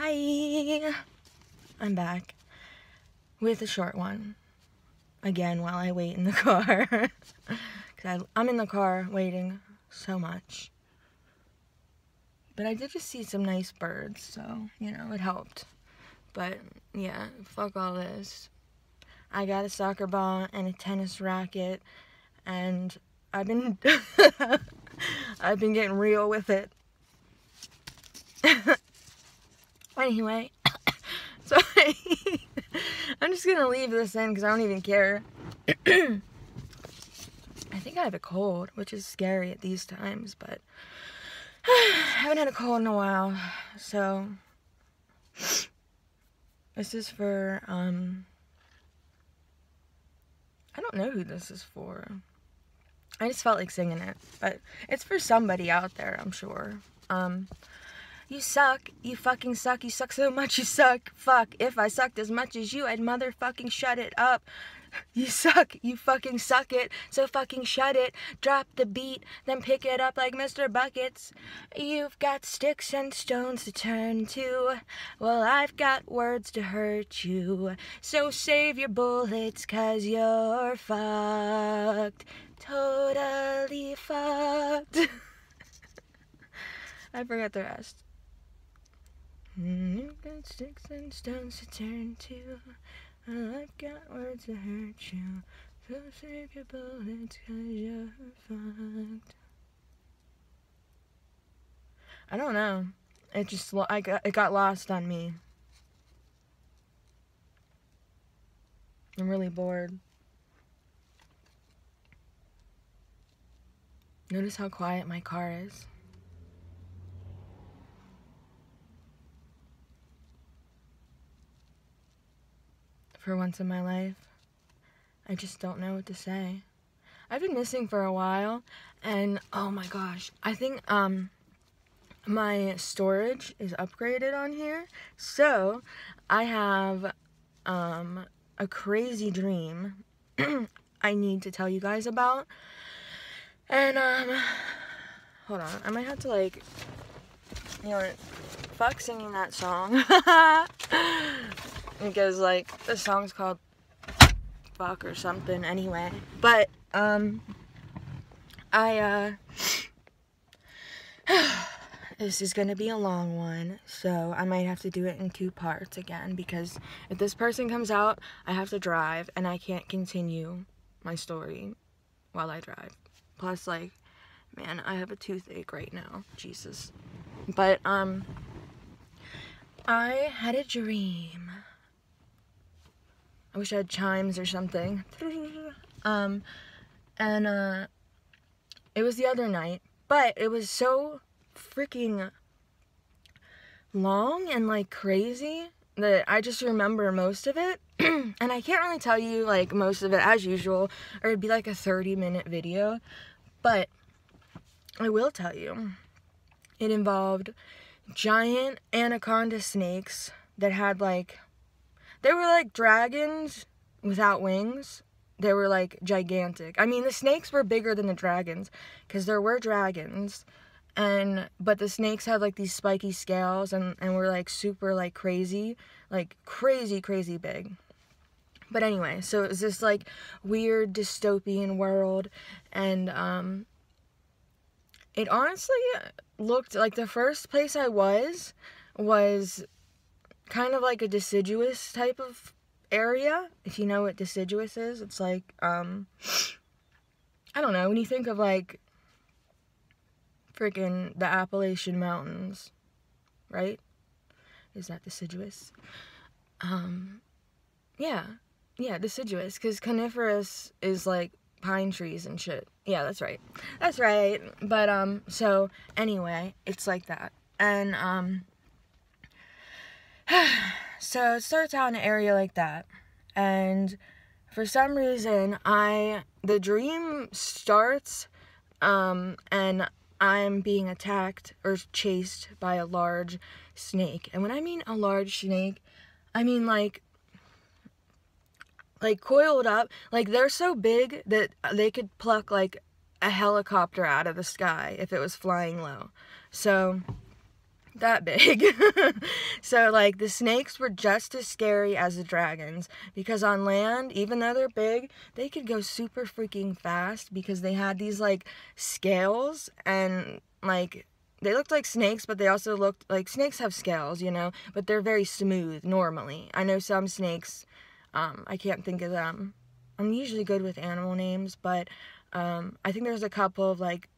Hi! I'm back with a short one. Again, while I wait in the car. Because I'm in the car waiting so much. But I did just see some nice birds, so, you know, it helped. But, yeah, fuck all this. I got a soccer ball and a tennis racket, and I've been... I've been getting real with it. Anyway, sorry. I'm just gonna leave this in because I don't even care. I think I have a cold, which is scary at these times, but I haven't had a cold in a while. So this is for I don't know who this is for. I just felt like singing it, but it's for somebody out there, I'm sure. You suck, you fucking suck, you suck so much, you suck, fuck. If I sucked as much as you, I'd motherfucking shut it up. You suck, you fucking suck it, so fucking shut it. Drop the beat, then pick it up like Mr. Buckets. You've got sticks and stones to turn to. Well, I've got words to hurt you. So save your bullets, 'cause you're fucked. Totally fucked. I forgot the rest. You've got sticks and stones to turn to. I've got words that hurt you. So save your bullets, 'cause you're fucked. I don't know. It just it got lost on me. I'm really bored. Notice how quiet my car is. For once in my life, I just don't know what to say. I've been missing for a while, and oh my gosh, I think my storage is upgraded on here, so I have a crazy dream I need to tell you guys about, and hold on, I might have to, like, you know what, fuck singing that song. Because, like, the song's called Fuck or something anyway. But, this is gonna be a long one, so I might have to do it in two parts again, because if this person comes out, I have to drive, and I can't continue my story while I drive. Plus, like, man, I have a toothache right now. Jesus. But, I had a dream. I wish I had chimes or something. It was the other night, but it was so freaking long and, like, crazy that I just remember most of it. And I can't really tell you, like, most of it as usual, or it'd be like a 30-minute video, but I will tell you. It involved giant anaconda snakes that had, like, they were like dragons without wings. They were, like, gigantic. I mean, the snakes were bigger than the dragons, because there were dragons, but the snakes had, like, these spiky scales and were, like, super, like, crazy. Like, crazy, crazy big. But anyway, so it was this, like, weird dystopian world, and, it honestly looked like the first place I was kind of like a deciduous type of area. If you know what deciduous is, it's like, I don't know, when you think of, like, freaking the Appalachian Mountains, right? Is that deciduous? Yeah, deciduous, because coniferous is, like, pine trees and shit. Yeah, that's right. But so anyway, it's like that, and so it starts out in an area like that, and for some reason the dream starts, and I'm being attacked or chased by a large snake. And when I mean a large snake, I mean, like coiled up, like, they're so big that they could pluck, like, a helicopter out of the sky if it was flying low. So that big. So like the snakes were just as scary as the dragons, because on land, even though they're big, they could go super freaking fast because they had these like scales, and like they looked like snakes, but they also looked like snakes have scales, you know, but they're very smooth normally. I know some snakes, I can't think of them. I'm usually good with animal names, but I think there's a couple of like,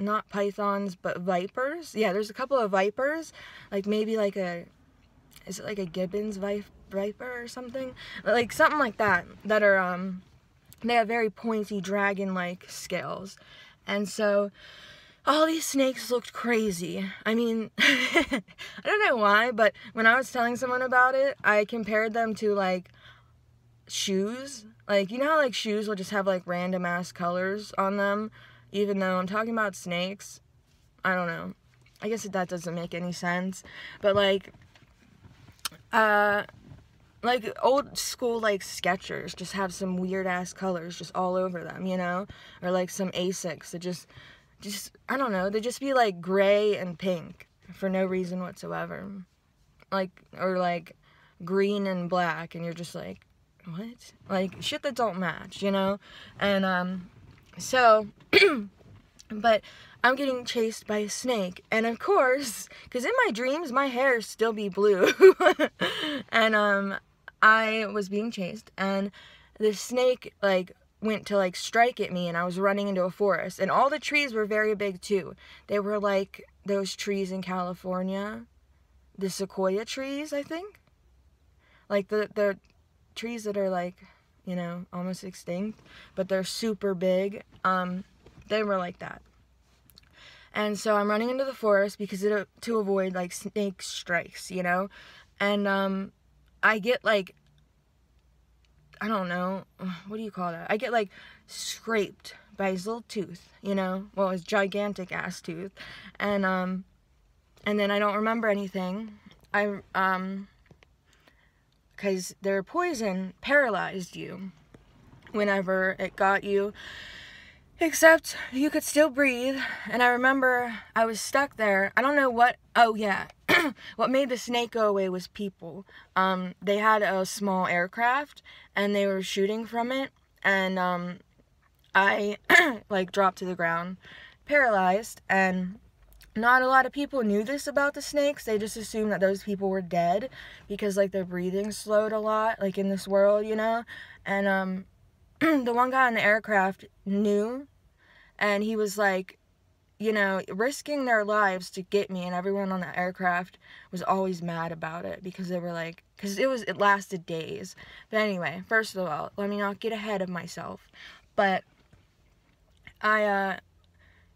not pythons, but vipers. Yeah, there's a couple of vipers, like maybe like a, is it like a Gibbon's viper or something? Like something like that, that are, they have very pointy dragon-like scales. And so all these snakes looked crazy. I mean, I don't know why, but when I was telling someone about it, I compared them to like shoes. Like, you know how like shoes will just have like random ass colors on them? Even though I'm talking about snakes, I don't know. I guess that doesn't make any sense. But like old school like Skechers just have some weird ass colors just all over them, you know? Or like some Asics that just I don't know. They just be like gray and pink for no reason whatsoever. Like, or like green and black, and you're just like, what? Like shit that don't match, you know? And so, but I'm getting chased by a snake, and of course, because in my dreams, my hair still be blue, and I was being chased, and the snake, like, went to, like, strike at me, and I was running into a forest, and all the trees were very big, too. They were, like, those trees in California, the sequoia trees, I think, like, the trees that are, like, you know, almost extinct, but they're super big. They were like that. And so I'm running into the forest because to avoid like snake strikes, you know? And I get like, I don't know, what do you call that? I get like scraped by his little tooth, you know? Well, his gigantic ass tooth. And then I don't remember anything. I because their poison paralyzed you whenever it got you, except you could still breathe. And I remember I was stuck there. I don't know what, oh yeah, what made the snake go away was people. They had a small aircraft and they were shooting from it, and I like dropped to the ground paralyzed, and not a lot of people knew this about the snakes. They just assumed that those people were dead because, like, their breathing slowed a lot, like, in this world, you know? And, the one guy on the aircraft knew, and he was, like, you know, risking their lives to get me, and everyone on the aircraft was always mad about it because they were, like, because it lasted days. But anyway, first of all, let me not get ahead of myself, but I,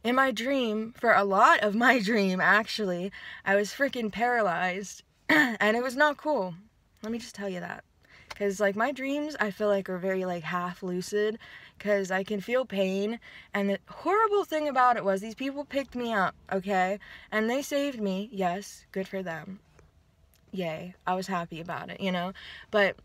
in my dream, for a lot of my dream, actually, I was freaking paralyzed, and it was not cool. Let me just tell you that, because, like, my dreams, I feel like are very, like, half-lucid, because I can feel pain, and the horrible thing about it was these people picked me up, okay, and they saved me. Yes, good for them. Yay. I was happy about it, you know, but,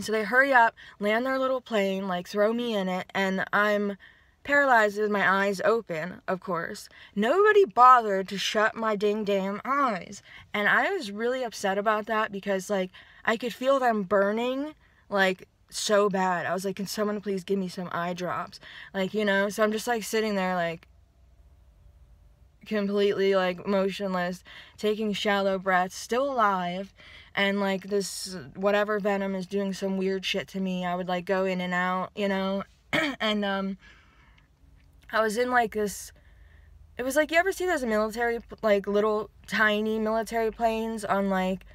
so they hurry up, land their little plane, like, throw me in it, and I'm paralyzed with my eyes open, of course. Nobody bothered to shut my ding damn eyes, and I was really upset about that because, like, I could feel them burning, like, so bad. I was like, can someone please give me some eye drops? Like, you know, so I'm just, like, sitting there, like, completely, like, motionless, taking shallow breaths, still alive, and, like, this whatever venom is doing some weird shit to me. I would, like, go in and out, you know, and, I was in, like, this, it was, like, you ever see those military, like, little tiny military planes on, like,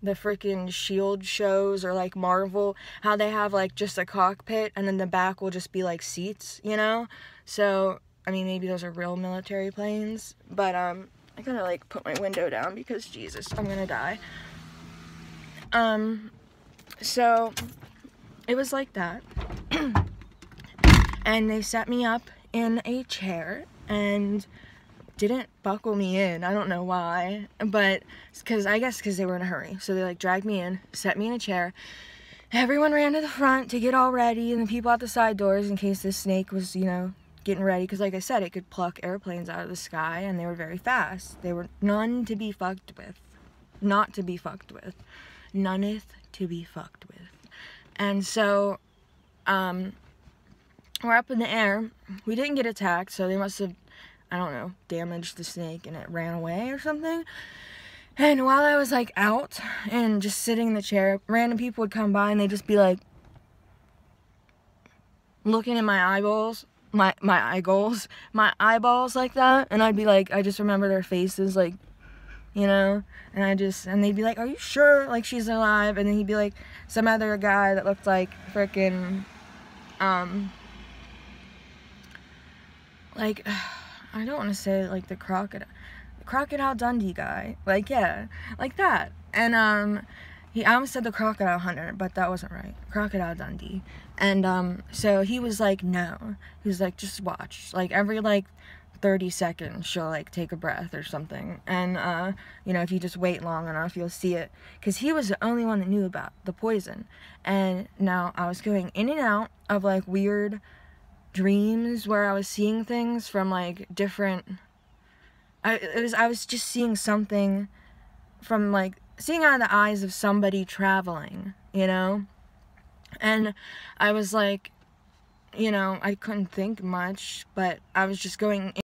the freaking SHIELD shows or, like, Marvel, how they have, like, just a cockpit, and then the back will just be, like, seats, you know? So, I mean, maybe those are real military planes, but, I gotta, like, put my window down because, Jesus, I'm gonna die. So, it was like that, and they set me up in a chair and didn't buckle me in. I don't know why, but because I guess because they were in a hurry. So they, like, dragged me in, set me in a chair. Everyone ran to the front to get all ready, and the people at the side doors in case this snake was, you know, getting ready, because like I said, it could pluck airplanes out of the sky, and they were very fast. They were none to be fucked with. Not to be fucked with. Noneth to be fucked with. And so, we're up in the air. We didn't get attacked, so they must have, I don't know, damaged the snake and it ran away or something. And while I was like out and just sitting in the chair, random people would come by and they'd just be like looking at my eyeballs, my eyeballs like that, and I'd be like, I just remember their faces, like, you know, and they'd be like, are you sure, like, she's alive? And then he'd be like, some other guy that looked like frickin', like, I don't want to say, like, the Crocodile Dundee guy, like, yeah, like that. And, I almost said the Crocodile Hunter, but that wasn't right. Crocodile Dundee. And, so he was like, no. He was like, just watch. Like, every, like, 30 seconds, she'll, like, take a breath or something. And, you know, if you just wait long enough, you'll see it. Because he was the only one that knew about the poison. And now I was going in and out of, like, weird dreams where I was seeing things from, like, different... I was just seeing something from, like... seeing out of the eyes of somebody traveling, you know? And I was like, you know, I couldn't think much, but I was just going in.